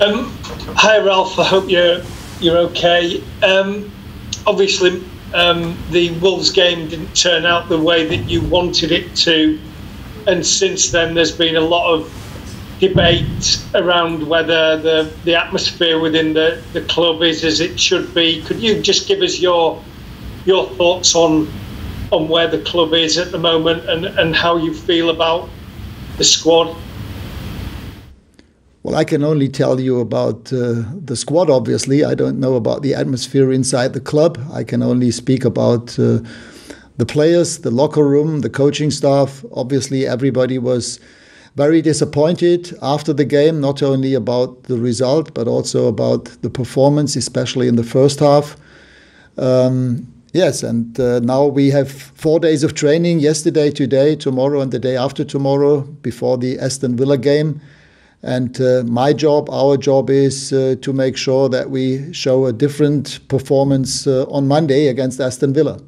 Hi Ralf, I hope you're okay. Obviously the Wolves game didn't turn out the way that you wanted it to, and since then there's been a lot of debate around whether the atmosphere within the club is as it should be. Could you just give us your thoughts on where the club is at the moment and how you feel about the squad? Well, I can only tell you about the squad, obviously. I don't know about the atmosphere inside the club. I can only speak about the players, the locker room, the coaching staff. Obviously, everybody was very disappointed after the game, not only about the result, but also about the performance, especially in the first half. Yes, and now we have 4 days of training, yesterday, today, tomorrow, and the day after tomorrow, before the Aston Villa game. And my job, our job is to make sure that we show a different performance on Monday against Aston Villa.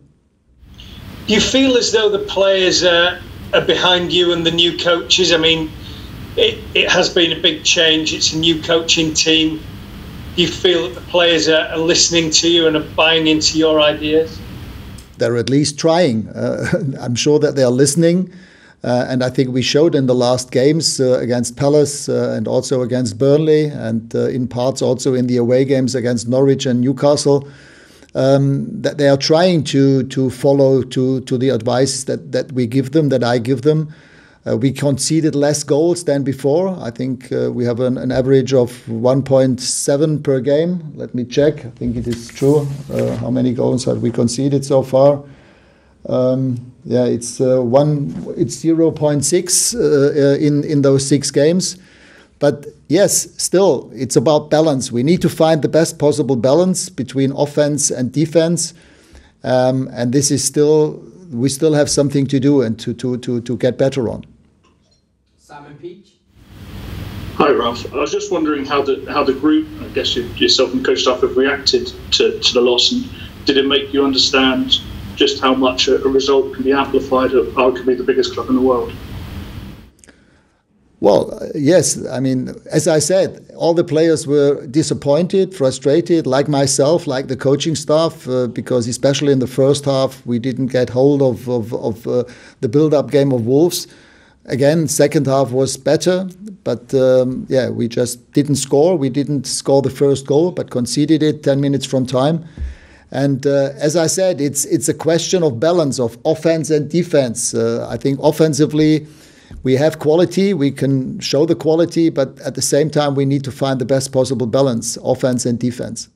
Do you feel as though the players are behind you and the new coaches? I mean, it has been a big change. It's a new coaching team. Do you feel that the players are listening to you and are buying into your ideas? They're at least trying. I'm sure that they are listening. And I think we showed in the last games against Palace and also against Burnley, and in parts also in the away games against Norwich and Newcastle, that they are trying to follow to the advice that we give them, that I give them. We conceded less goals than before. I think we have an average of 1.7 per game. Let me check. I think it is true. How many goals have we conceded so far? Yeah, it's 0.6 in those 6 games. But yes, still, it's about balance. We need to find the best possible balance between offense and defense, and this is still, we still have something to do and to get better on. Simon Peach. Hi Ralf, I was just wondering how the group, I guess yourself and coach staff, have reacted to the loss, and did it make you understand just how much a result can be amplified at arguably the biggest club in the world? Well, yes. I mean, as I said, all the players were disappointed, frustrated, like myself, like the coaching staff, because especially in the first half, we didn't get hold of the build-up game of Wolves. Again, second half was better, but yeah, we just didn't score. We didn't score the first goal, but conceded it 10 minutes from time. And as I said, it's a question of balance, of offense and defense. I think offensively, we have quality, we can show the quality, but at the same time, we need to find the best possible balance, offense and defense.